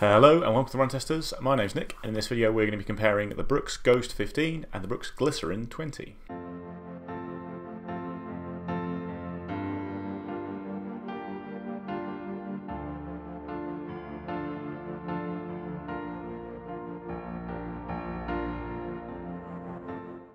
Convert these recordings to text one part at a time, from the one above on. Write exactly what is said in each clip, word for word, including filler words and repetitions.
Hello and welcome to The Run Testers, my name's Nick, and in this video we're going to be comparing the Brooks Ghost fifteen and the Brooks Glycerin twenty.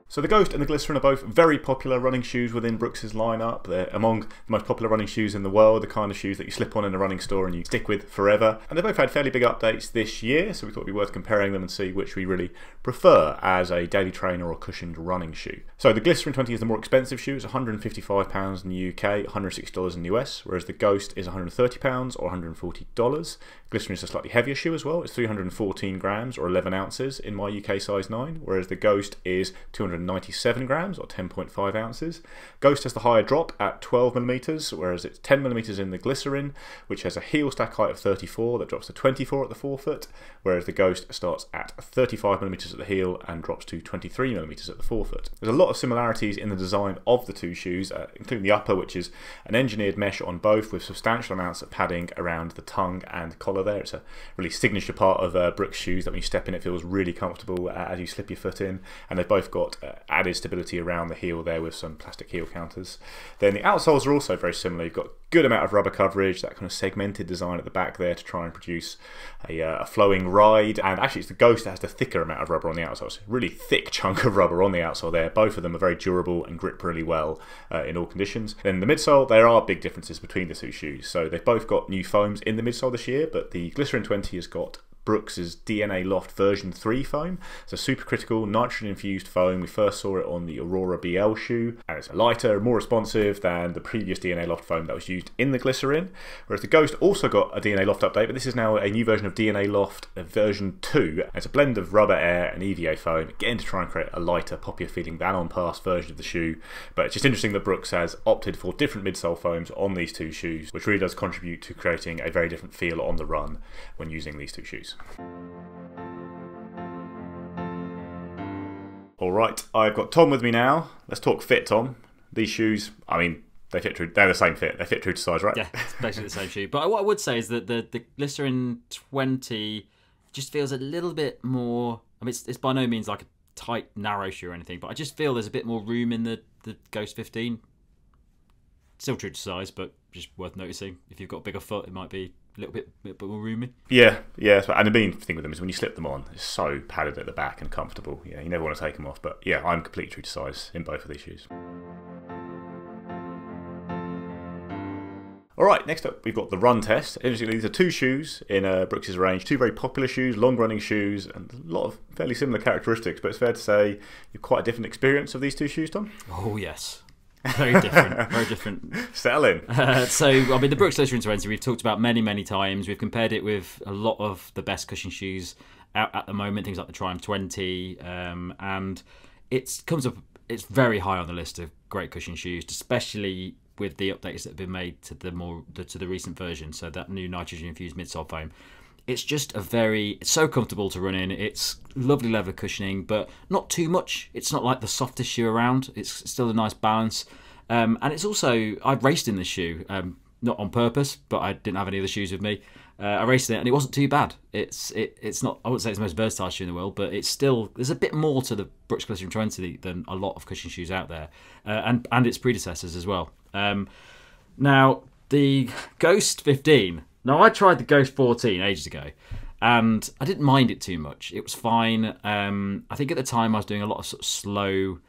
So the Ghost and the Glycerin are both very popular running shoes within Brooks's lineup. They're among the most popular running shoes in the world, the kind of shoes that you slip on in a running store and you stick with forever. And they've both had fairly big updates this year, so we thought it'd be worth comparing them and see which we really prefer as a daily trainer or cushioned running shoe. So the Glycerin twenty is the more expensive shoe. It's one hundred and fifty-five pounds in the U K, one hundred and sixty dollars in the U S, whereas the Ghost is one hundred and thirty pounds or one hundred and forty dollars. Glycerin is a slightly heavier shoe as well. It's three hundred and fourteen grams or eleven ounces in my U K size nine, whereas the Ghost is two hundred and ninety-seven grams or ten point five ounces. Ghost has the higher drop at twelve millimeters, whereas it's ten millimeters in the Glycerin, which has a heel stack height of thirty-four that drops to twenty-four at the forefoot, whereas the Ghost starts at thirty-five millimeters at the heel and drops to twenty-three millimeters at the forefoot. There's a lot of similarities in the design of the two shoes, uh, including the upper, which is an engineered mesh on both with substantial amounts of padding around the tongue and collar there. It's a really signature part of uh, Brooks shoes that when you step in it feels really comfortable uh, as you slip your foot in, and they've both got Uh, added stability around the heel there with some plastic heel counters. Then the outsoles are also very similar. You've got good amount of rubber coverage, that kind of segmented design at the back there to try and produce a, uh, a flowing ride. And actually it's the Ghost that has the thicker amount of rubber on the outsole, so really thick chunk of rubber on the outsole there. Both of them are very durable and grip really well uh, in all conditions. Then the midsole, there are big differences between the two shoes. So they've both got new foams in the midsole this year, but the Glycerin twenty has got Brooks's D N A loft version three foam. It's a supercritical nitrogen infused foam. We first saw it on the Aurora B L shoe, and it's lighter and more responsive than the previous D N A loft foam that was used in the Glycerin. Whereas the Ghost also got a D N A loft update, but this is now a new version of D N A loft version two. And it's a blend of rubber, air and E V A foam, again to try and create a lighter, poppier feeling than on past version of the shoe. But it's just interesting that Brooks has opted for different midsole foams on these two shoes, which really does contribute to creating a very different feel on the run when using these two shoes. All right, I've got Tom with me now. Let's talk fit, Tom. These shoes, I mean, they fit through, they're the same fit. They fit true to size, right? Yeah, it's basically the same shoe. But what I would say is that the, the Glycerin twenty just feels a little bit more, I mean, it's, it's by no means like a tight, narrow shoe or anything, but I just feel there's a bit more room in the, the Ghost fifteen. Still true to size, but just worth noticing. If you've got a bigger foot, it might be a little bit, bit more roomy. Yeah, yeah. And the main thing with them is when you slip them on, it's so padded at the back and comfortable. Yeah, you never want to take them off. But yeah, I'm completely true to size in both of these shoes. All right, next up we've got the Run Test. Interestingly, these are two shoes in uh, Brooks's range, two very popular shoes, long-running shoes, and a lot of fairly similar characteristics. But it's fair to say you've quite a different experience of these two shoes, Tom. Oh, yes. Very different, very different. Selling. Uh, so, I mean, the Brooks Glycerin twenty, we've talked about many, many times. We've compared it with a lot of the best cushion shoes out at the moment, things like the Triumph twenty, um, and it comes up, it's very high on the list of great cushion shoes, especially with the updates that have been made to the more the, to the recent version. So that new nitrogen-infused midsole foam. It's just a very, it's so comfortable to run in. It's lovely leather cushioning, but not too much. It's not like the softest shoe around. It's still a nice balance. Um, and it's also, I raced in this shoe, um, not on purpose, but I didn't have any other shoes with me. Uh, I raced in it and it wasn't too bad. It's it, it's not, I wouldn't say it's the most versatile shoe in the world, but it's still, there's a bit more to the Brooks Glycerin twenty than a lot of cushion shoes out there, uh, and, and its predecessors as well. Um, now, the Ghost fifteen. Now, I tried the Ghost fourteen ages ago, and I didn't mind it too much. It was fine. Um, I think at the time I was doing a lot of sort of slow,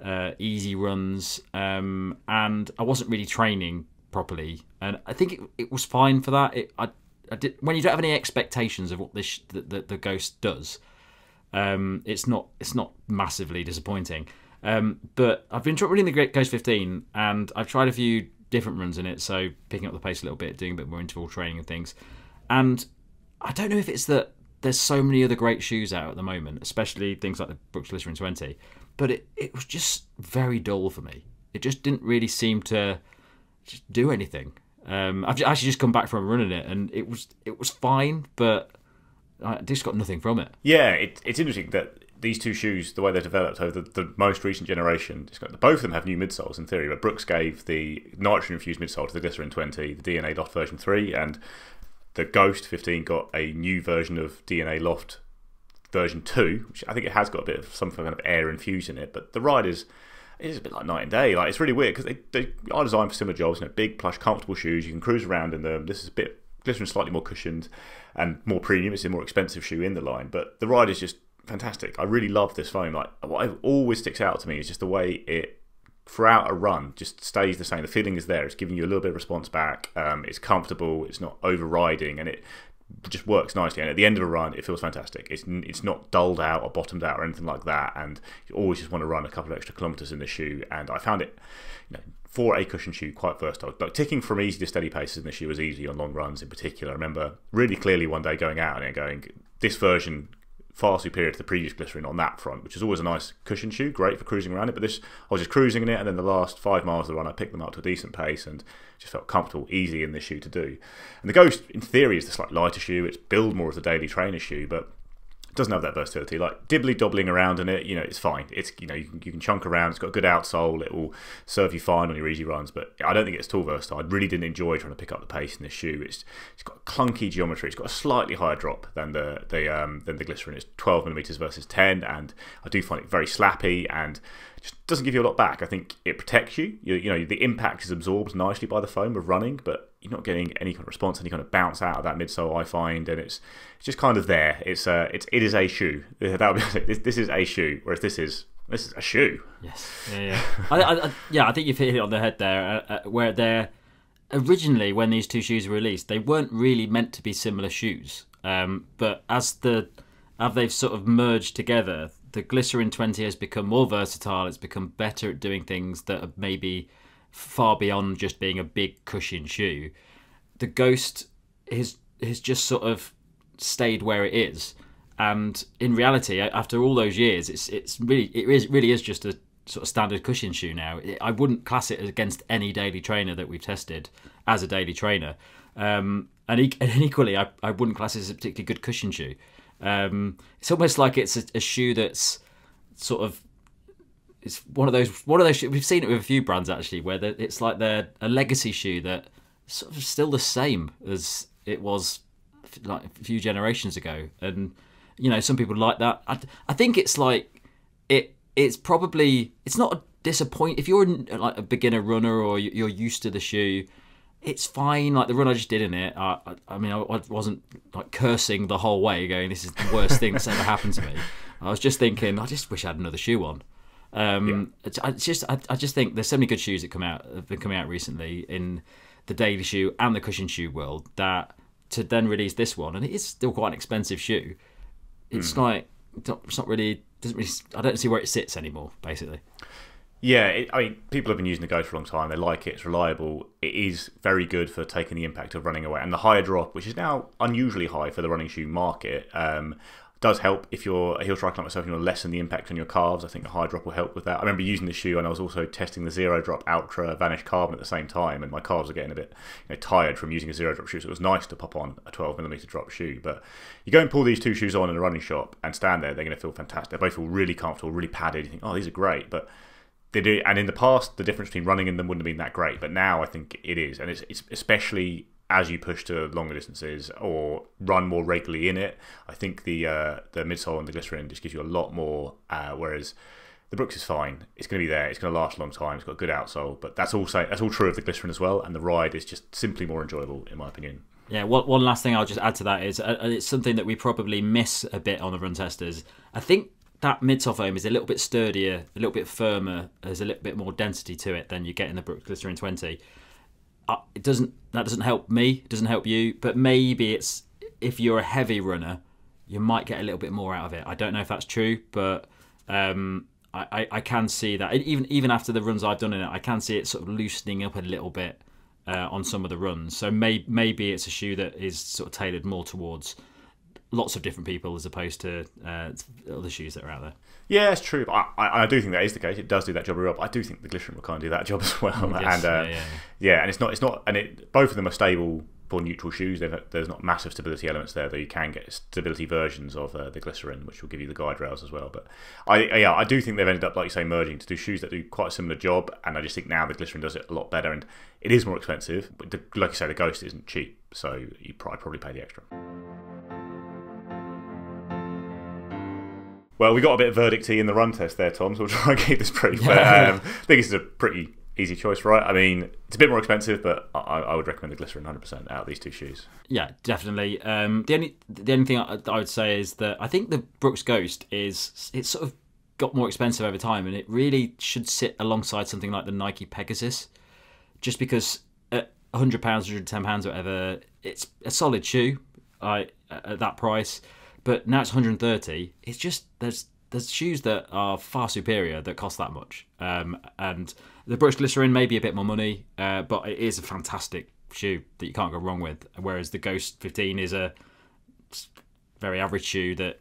uh, easy runs, um, and I wasn't really training properly. And I think it, it was fine for that. It, I, I did, when you don't have any expectations of what this the, the, the Ghost does, um, it's not it's not massively disappointing. Um, but I've been running the Ghost fifteen, and I've tried a few different runs in it, so picking up the pace a little bit, doing a bit more interval training and things. And I don't know if it's that there's so many other great shoes out at the moment, especially things like the Brooks Glycerin twenty, but it, it was just very dull for me. It just didn't really seem to just do anything. Um, I've actually just come back from running it, and it was it was fine, but I just got nothing from it. Yeah, it, it's interesting that these two shoes, the way they're developed over the, the most recent generation, it's got, both of them have new midsoles in theory, but Brooks gave the nitrogen-infused midsole to the Glycerin twenty, the D N A loft version three, and the Ghost fifteen got a new version of D N A Loft version two, which I think it has got a bit of some kind of air infused in it, but the ride is, it's a bit like night and day. Like, it's really weird because they, they are designed for similar jobs, you know, big, plush, comfortable shoes. You can cruise around in them. This is a bit, Glycerin's slightly more cushioned and more premium. It's a more expensive shoe in the line, but the ride is just fantastic. I really love this foam. Like, what always sticks out to me is just the way it, throughout a run, just stays the same. The feeling is there. It's giving you a little bit of response back. Um, it's comfortable. It's not overriding, and it just works nicely. And at the end of a run, it feels fantastic. It's it's not dulled out or bottomed out or anything like that. And you always just want to run a couple of extra kilometers in the shoe. And I found it, you know, for a cushion shoe, quite versatile. Like, ticking from easy to steady paces in the shoe was easy on long runs in particular. I remember really clearly one day going out and it going, this version far superior to the previous Glycerin on that front, which is always a nice cushion shoe, great for cruising around it. But this, I was just cruising in it, and then the last five miles of the run, I picked them up to a decent pace and just felt comfortable, easy in this shoe to do. And the Ghost, in theory, is this like lighter shoe. It's billed more as a daily trainer shoe, but it doesn't have that versatility. Like, dibbly dobbling around in it, you know, it's fine. It's, you know, you can, you can chunk around. It's got a good outsole. It will serve you fine on your easy runs, but I don't think it's at all versatile. I really didn't enjoy trying to pick up the pace in this shoe. It's it's got clunky geometry. It's got a slightly higher drop than the the um, than the Glycerin. It's twelve millimeters versus ten, and I do find it very slappy and just doesn't give you a lot back. I think it protects you. You, you know, the impact is absorbed nicely by the foam of running, but you're not getting any kind of response, any kind of bounce out of that midsole, I find, and it's, it's just kind of there. It's uh, it's it is a shoe. That would be, this is a shoe, whereas this is this is a shoe. Yes, yeah, yeah, I, I, yeah. I think you've hit it on the head there. Uh, uh, where they're originally, when these two shoes were released, they weren't really meant to be similar shoes. Um, but as the as they've sort of merged together, the Glycerin twenty has become more versatile. It's become better at doing things that are maybe far beyond just being a big cushion shoe. The Ghost has has just sort of stayed where it is, and in reality, after all those years, it's it's really it is really is just a sort of standard cushion shoe now. I wouldn't class it against any daily trainer that we've tested as a daily trainer, um, and, e and equally, I I wouldn't class it as a particularly good cushion shoe. Um, it's almost like it's a, a shoe that's sort of, it's one of those one of those we've seen it with a few brands actually, where the, it's like they're a legacy shoe that sort of still the same as it was like a few generations ago, and you know, some people like that. I, I think it's like it it's probably it's not a disappoint if you're like a beginner runner or you're used to the shoe. It's fine. Like the run I just did in it, I, I, I mean, I, I wasn't like cursing the whole way, going, "This is the worst thing that's ever happened to me." I was just thinking, I just wish I had another shoe on. Um, yeah. it's, I, it's just, I, I just think there's so many good shoes that come out have been coming out recently in the daily shoe and the cushion shoe world, that to then release this one, and it is still quite an expensive shoe. It's mm. like it's not really doesn't really. I don't see where it sits anymore, basically. Yeah, it, I mean, people have been using the Ghost for a long time. They like it. It's reliable. It is very good for taking the impact of running away. And the higher drop, which is now unusually high for the running shoe market, um, does help if you're a heel triathlete like myself and you want to lessen the impact on your calves. I think the higher drop will help with that. I remember using the shoe, and I was also testing the Zero Drop Ultra Vanish Carbon at the same time, and my calves are getting a bit, you know, tired from using a Zero Drop shoe, so it was nice to pop on a twelve millimeter drop shoe. But you go and pull these two shoes on in a running shop and stand there, they're going to feel fantastic. They both feel really comfortable, really padded. You think, oh, these are great. But they do, and in the past, the difference between running in them wouldn't have been that great, but now I think it is, and it's, it's especially as you push to longer distances or run more regularly in it. I think the uh, the midsole and the Glycerin just gives you a lot more, uh, whereas the Brooks is fine. It's going to be there. It's going to last a long time. It's got a good outsole, but that's also that's all true of the Glycerin as well, and the ride is just simply more enjoyable in my opinion. Yeah, one last thing I'll just add to that is, uh, it's something that we probably miss a bit on the Run Testers. I think that midsole foam is a little bit sturdier, a little bit firmer. There's a little bit more density to it than you get in the Brooks Glycerin twenty. Uh, it doesn't. That doesn't help me. It doesn't help you. But maybe it's if you're a heavy runner, you might get a little bit more out of it. I don't know if that's true, but um, I, I, I can see that even even after the runs I've done in it, I can see it sort of loosening up a little bit uh, on some of the runs. So may, maybe it's a shoe that is sort of tailored more towards lots of different people as opposed to uh, other shoes that are out there. Yeah, it's true. I, I, I do think that is the case. It does do that job real well. I do think the Glycerin will kind of do that job as well. Yes, and uh, yeah, yeah. yeah, and it's not, it's not, and it both of them are stable for neutral shoes, there's not massive stability elements there, though you can get stability versions of uh, the glycerin, which will give you the guide rails as well. But I, yeah, I do think they've ended up, like you say, merging to do shoes that do quite a similar job, and I just think now the glycerin does it a lot better, and it is more expensive. But the, like you say, the Ghost isn't cheap, so you probably probably pay the extra. Well, we got a bit of verdicty in the run test there, Tom, so we'll try and keep this brief. But um, I think it's a pretty easy choice, right? I mean, it's a bit more expensive, but I, I would recommend the Glycerin one hundred percent out of these two shoes. Yeah, definitely. Um, the only the only thing I, I would say is that I think the Brooks Ghost is, it's sort of got more expensive over time, and it really should sit alongside something like the Nike Pegasus, just because at one hundred pounds, one hundred ten pounds, or whatever, it's a solid shoe I, at that price. But now it's one hundred thirty. It's just there's there's shoes that are far superior that cost that much. Um, and the Brooks Glycerin may be a bit more money, uh, but it is a fantastic shoe that you can't go wrong with. Whereas the Ghost fifteen is a very average shoe that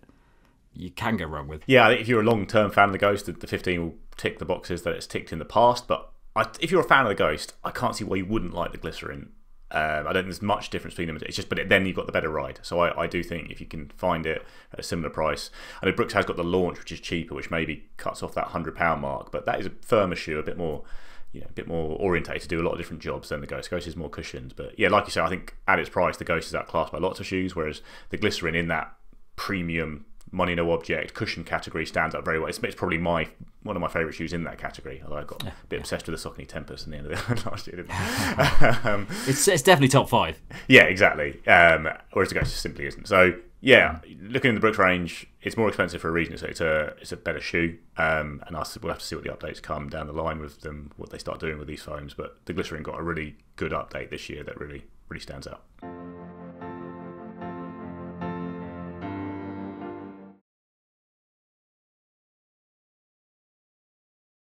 you can go wrong with. Yeah, if you're a long-term fan of the Ghost, the fifteen will tick the boxes that it's ticked in the past. But I, if you're a fan of the Ghost, I can't see why you wouldn't like the Glycerin. Um, I don't think there's much difference between them. It's just, but it, then you've got the better ride. So I, I do think if you can find it at a similar price, I mean, Brooks has got the Launch, which is cheaper, which maybe cuts off that hundred pound mark, but that is a firmer shoe, a bit more, you know, a bit more orientated to do a lot of different jobs than the Ghost. Ghost is more cushioned, but yeah, like you say, I think at its price, the Ghost is outclassed by lots of shoes, whereas the Glycerin in that premium money no object cushion category stands up very well. It's, it's probably my one of my favourite shoes in that category, although I got yeah, a bit yeah. obsessed with the Saucony Tempest in the end of the last year, didn't I? um, it's, it's definitely top five. Yeah, exactly. Um, whereas the Ghost simply isn't. So yeah, looking in the Brooks range, it's more expensive for a reason. So it's a it's a better shoe, um, and I'll, we'll have to see what the updates come down the line with them, what they start doing with these foams. But the Glycerin got a really good update this year that really really stands out.